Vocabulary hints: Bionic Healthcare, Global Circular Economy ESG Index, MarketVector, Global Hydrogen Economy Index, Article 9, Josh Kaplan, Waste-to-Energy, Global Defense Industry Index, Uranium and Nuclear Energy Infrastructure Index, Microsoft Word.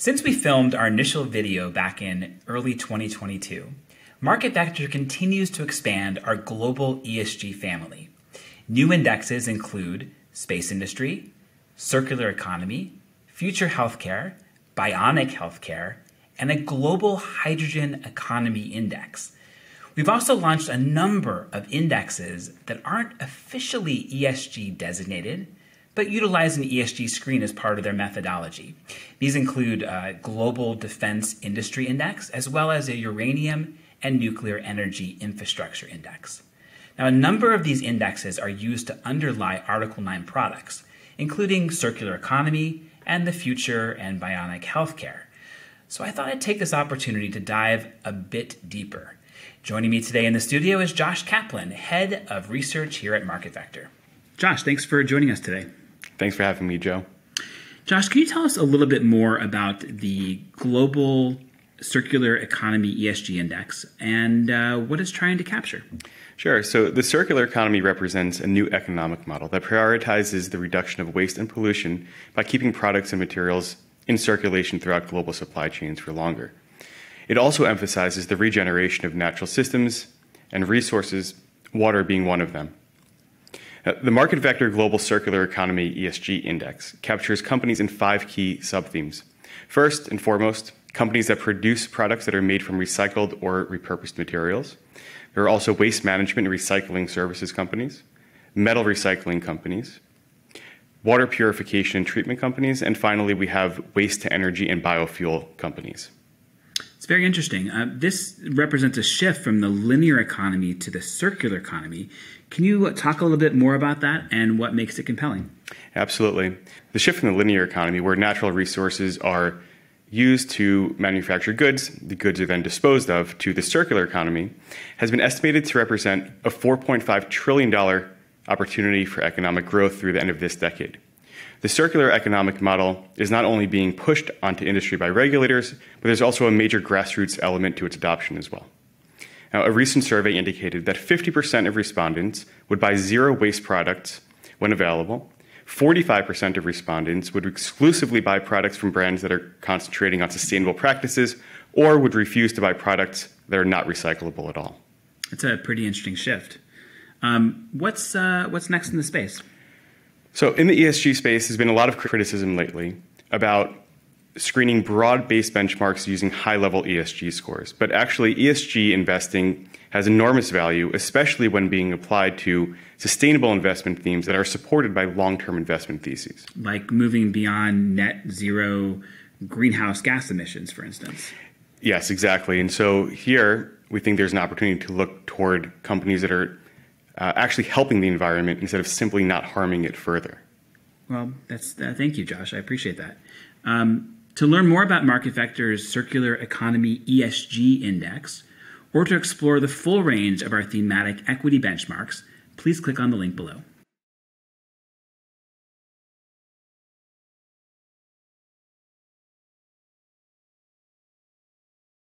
Since we filmed our initial video back in early 2022, MarketVector continues to expand our global ESG family. New indexes include space industry, circular economy, future healthcare, bionic healthcare, and a global hydrogen economy index. We've also launched a number of indexes that aren't officially ESG designated, but utilize an ESG screen as part of their methodology. These include Global Defense Industry Index, as well as a Uranium and Nuclear Energy Infrastructure Index. Now, a number of these indexes are used to underlie Article 9 products, including circular economy and the future and bionic healthcare. So I thought I'd take this opportunity to dive a bit deeper. Joining me today in the studio is Josh Kaplan, Head of Research here at MarketVector. Josh, thanks for joining us today. Thanks for having me, Joe. Josh, can you tell us a little bit more about the Global Circular Economy ESG Index and what it's trying to capture? Sure. So the circular economy represents a new economic model that prioritizes the reduction of waste and pollution by keeping products and materials in circulation throughout global supply chains for longer. It also emphasizes the regeneration of natural systems and resources, water being one of them. The MarketVector Global Circular Economy ESG Index captures companies in 5 key sub-themes. First and foremost, companies that produce products that are made from recycled or repurposed materials. There are also waste management and recycling services companies, metal recycling companies, water purification and treatment companies, and finally we have waste-to-energy and biofuel companies. It's very interesting. This represents a shift from the linear economy to the circular economy. Can you talk a little bit more about that and what makes it compelling? Absolutely. The shift from the linear economy, where natural resources are used to manufacture goods, the goods are then disposed of, to the circular economy, has been estimated to represent a $4.5 trillion opportunity for economic growth through the end of this decade. The circular economic model is not only being pushed onto industry by regulators, but there's also a major grassroots element to its adoption as well. Now, a recent survey indicated that 50% of respondents would buy zero-waste products when available, 45% of respondents would exclusively buy products from brands that are concentrating on sustainable practices, or would refuse to buy products that are not recyclable at all. That's a pretty interesting shift. What's next in the space? So in the ESG space, there's been a lot of criticism lately about screening broad-based benchmarks using high-level ESG scores. But actually, ESG investing has enormous value, especially when being applied to sustainable investment themes that are supported by long-term investment theses. Like moving beyond net zero greenhouse gas emissions, for instance. Yes, exactly. And so here, we think there's an opportunity to look toward companies that are actually helping the environment instead of simply not harming it further. Well, thank you, Josh. I appreciate that. To learn more about MarketVector's Circular Economy ESG Index, or to explore the full range of our thematic equity benchmarks, please click on the link below.